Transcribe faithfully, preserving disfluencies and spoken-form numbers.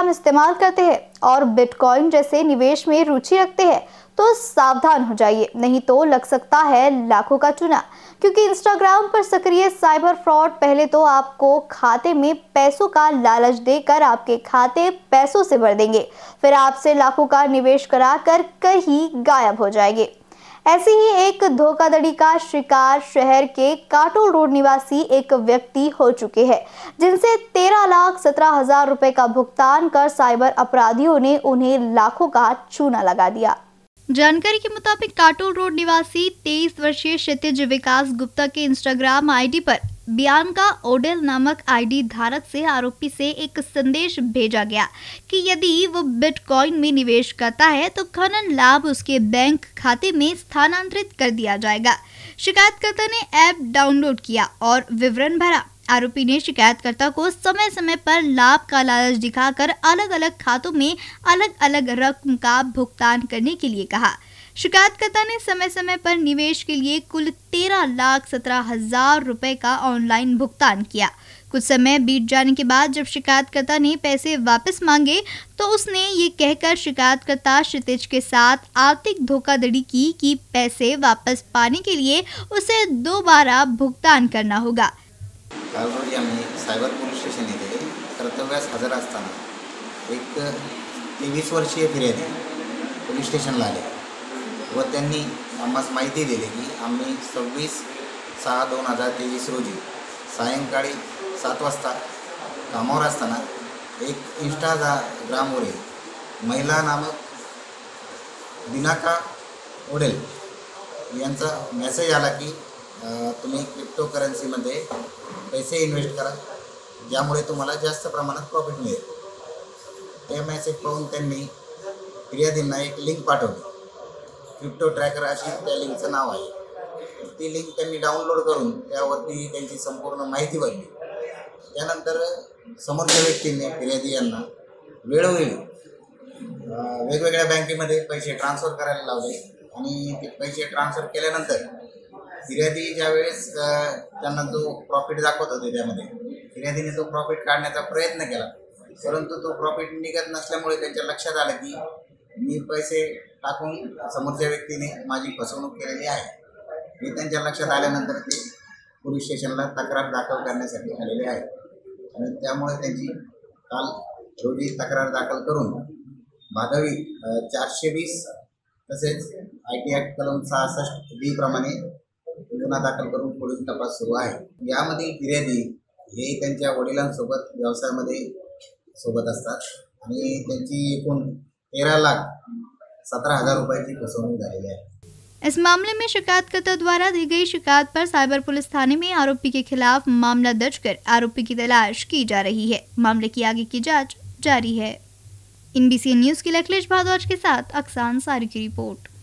Instagram इस्तेमाल करते हैं और बिटकॉइन जैसे निवेश में रुचि रखते हैं तो सावधान हो जाइए, नहीं तो लग सकता है लाखों का चूना। क्योंकि इंस्टाग्राम पर सक्रिय साइबर फ्रॉड पहले तो आपको खाते में पैसों का लालच देकर आपके खाते पैसों से भर देंगे, फिर आपसे लाखों का निवेश कराकर कहीं गायब हो जाएंगे। ऐसे ही एक धोखाधड़ी का शिकार शहर के काटोल रोड निवासी एक व्यक्ति हो चुके हैं, जिनसे तेरह लाख सत्रह हजार रुपए का भुगतान कर साइबर अपराधियों ने उन्हें लाखों का चूना लगा दिया। जानकारी के मुताबिक काटोल रोड निवासी तेईस वर्षीय क्षितिज विकास गुप्ता के इंस्टाग्राम आईडी पर बियांका ओडेल नामक आईडी धारक से आरोपी से एक संदेश भेजा गया कि यदि वो बिटकॉइन में निवेश करता है तो खनन लाभ उसके बैंक खाते में स्थानांतरित कर दिया जाएगा। शिकायतकर्ता ने ऐप डाउनलोड किया और विवरण भरा। आरोपी ने शिकायतकर्ता को समय समय पर लाभ का लालच दिखाकर अलग अलग खातों में अलग अलग रकम का भुगतान करने के लिए कहा। शिकायतकर्ता ने समय समय पर निवेश के लिए कुल तेरह लाख सत्रह हजार रुपए का ऑनलाइन भुगतान किया। कुछ समय बीत जाने के बाद जब शिकायतकर्ता ने पैसे वापस मांगे तो उसने ये कहकर शिकायतकर्ता क्षितिज के साथ आर्थिक धोखाधड़ी की कि पैसे वापस पाने के लिए उसे दोबारा भुगतान करना होगा। साइबर पोलीस स्टेशन येथे कर्तव्यास हजर असताना एक तेवीस वर्षीय फिर्यादी पोलीस स्टेशनला आले व त्यांनी आम्हास माहिती दिली की आम्ही सव्वीस सहा दोन हजार तेवीस रोजी सायंकाळी सात वाजता कामावर असताना एक इंस्टाग्रामवरील महिला नामक बिनाका ओडेल यांचा मेसेज आला की तुम्ही क्रिप्टोकरन्सीमध्ये पैसे इन्वेस्ट करा, ज्यामुळे तुम्हाला जास्त प्रमाणात प्रॉफिट मिळेल। ते मेसेज पाहून त्यांनी फिर्यादींना एक लिंक पाठवली, क्रिप्टो ट्रॅकर अशी त्या लिंकचं नाव आहे। ती लिंक त्यांनी डाउनलोड करून त्यावरती त्यांची संपूर्ण माहिती भरली। त्यानंतर समोरच्या व्यक्तीने फिर्यादी यांना वेळोवेळी वेगवेगळ्या बँकेमध्ये पैसे ट्रान्सफर करायला लावले आणि ते पैसे ट्रान्सफर केल्यानंतर फिर्यादी ज्यावेळेस त्यांना जो प्रॉफिट दाखवत होते त्यामध्ये फिर्यादीने तो प्रॉफिट काढण्याचा प्रयत्न केला, परंतु तो प्रॉफिट निघत नसल्यामुळे त्यांच्या लक्षात आलं की मी पैसे टाकून समोरच्या व्यक्तीने माझी फसवणूक केलेली आहे। हे त्यांच्या लक्षात आल्यानंतर ते पोलीस स्टेशनला तक्रार दाखल करण्यासाठी आलेले आहेत आणि त्यामुळे त्यांची काल रोजी तक्रार दाखल करून बाधावी चारशे वीस तसेच आयटी ऍक्ट कलम सहासष्ट बी प्रमाणे गुन्हा दाखल करून पुढील तपास सुरू आहे। यामध्ये फिर्यादी हे त्यांच्या वडिलांसोबत व्यवसायामध्ये सोबत असतात आणि त्यांची एकूण तेरह लाख सत्रह हजार रुपयाची फसवणूक झालेली आहे। इस मामले में शिकायतकर्ता द्वारा दी गई शिकायत पर साइबर पुलिस थाने में आरोपी के खिलाफ मामला दर्ज कर आरोपी की तलाश की जा रही है। मामले की आगे की जाँच जारी है। एनबीसी न्यूज की लखलेष भारद्वाज के साथ अक्सान सारी की रिपोर्ट।